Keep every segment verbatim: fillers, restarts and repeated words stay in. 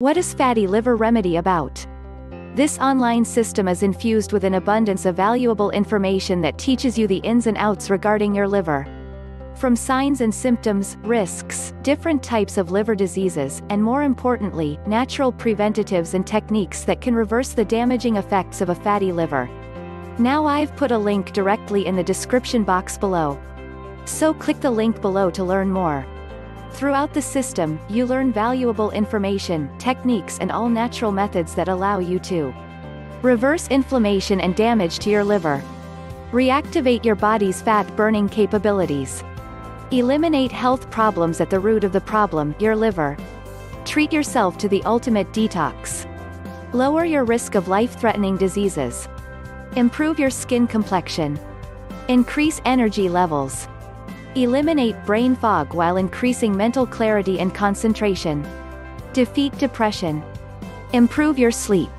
What is Fatty Liver Remedy about? This online system is infused with an abundance of valuable information that teaches you the ins and outs regarding your liver. From signs and symptoms, risks, different types of liver diseases, and more importantly, natural preventatives and techniques that can reverse the damaging effects of a fatty liver. Now I've put a link directly in the description box below. So click the link below to learn more. Throughout the system, you learn valuable information, techniques and all natural methods that allow you to reverse inflammation and damage to your liver, reactivate your body's fat-burning capabilities, eliminate health problems at the root of the problem, your liver, treat yourself to the ultimate detox, lower your risk of life-threatening diseases, improve your skin complexion, increase energy levels, eliminate brain fog while increasing mental clarity and concentration. Defeat depression. Improve your sleep.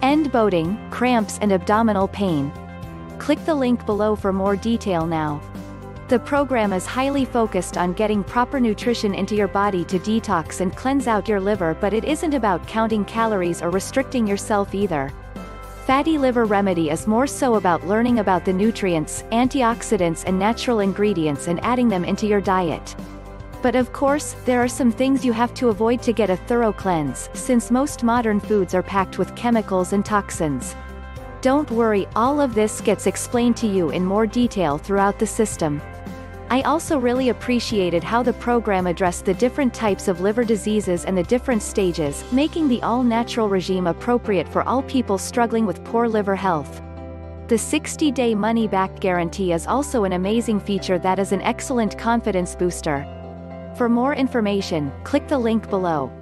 End bloating, cramps and abdominal pain. Click the link below for more detail now. The program is highly focused on getting proper nutrition into your body to detox and cleanse out your liver, but it isn't about counting calories or restricting yourself either. Fatty Liver Remedy is more so about learning about the nutrients, antioxidants and natural ingredients and adding them into your diet. But of course, there are some things you have to avoid to get a thorough cleanse, since most modern foods are packed with chemicals and toxins. Don't worry, all of this gets explained to you in more detail throughout the system. I also really appreciated how the program addressed the different types of liver diseases and the different stages, making the all-natural regime appropriate for all people struggling with poor liver health. The sixty-day money-back guarantee is also an amazing feature that is an excellent confidence booster. For more information, click the link below.